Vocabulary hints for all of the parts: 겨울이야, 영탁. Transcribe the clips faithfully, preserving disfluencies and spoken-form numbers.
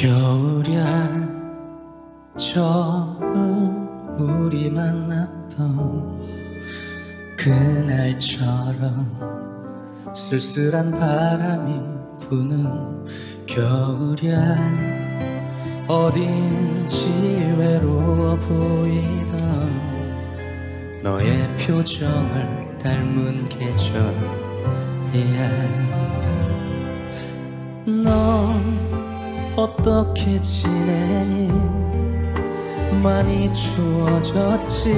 겨울이야, 처음 우리 만났던 그날처럼 쓸쓸한 바람이 부는 겨울이야. 어딘지 외로워 보이던 너의 표정을 닮은 계절이야. 넌 어떻게 지내니? 많이 추워졌지?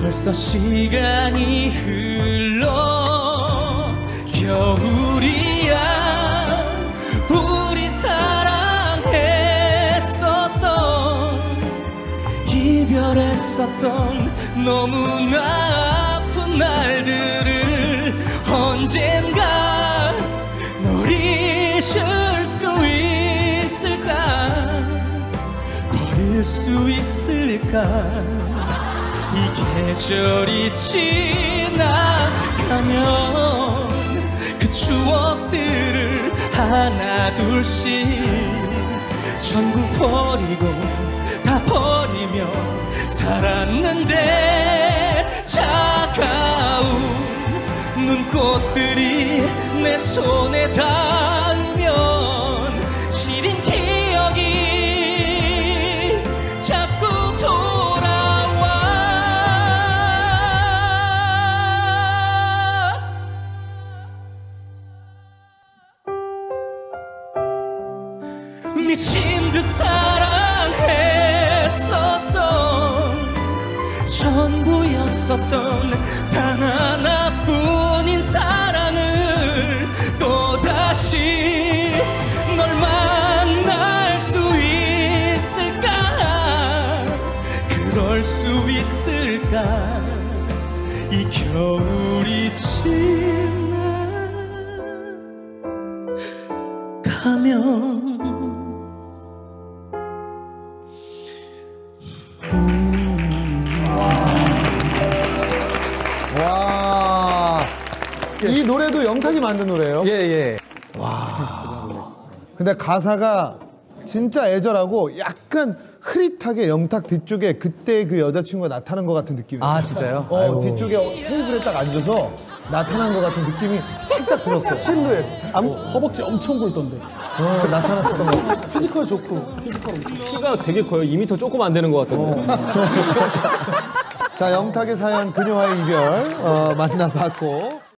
벌써 시간이 흘러. 겨울이야, 우리 사랑했었던, 이별했었던 너무나 아픈 날들을 언젠가 널 잊을 수 있 버릴 수 있을까? 이 계절이 지나가면 그 추억들을 하나 둘씩 전부 버리고 다 버리며 살았는데, 차가운 눈꽃들이 내 손에 닿으면 미친 듯 사랑했었던, 전부였었던 단 하나뿐인 사랑을 또다시 널 만날 수 있을까? 그럴 수 있을까? 이 겨울이 지나가면 이 노래도 영탁이 만든 노래예요? 예예. 예. 와. 근데 가사가 진짜 애절하고 약간 흐릿하게 영탁 뒤쪽에 그때 그 여자친구가 나타난 것 같은 느낌이. 아 진짜요? 어 아이고. 뒤쪽에 테이블에 딱 앉아서 나타난 것 같은 느낌이 살짝 들었어. 실루엣. 암... 어, 허벅지 엄청 굵던데. 어, 나타났었던 것 같아. 피지컬 좋고. 피지컬. 키가 되게 커요. 이 미터 조금 안 되는 것 같던데. 어. 자 영탁의 사연 그녀와의 이별 어, 만나봤고.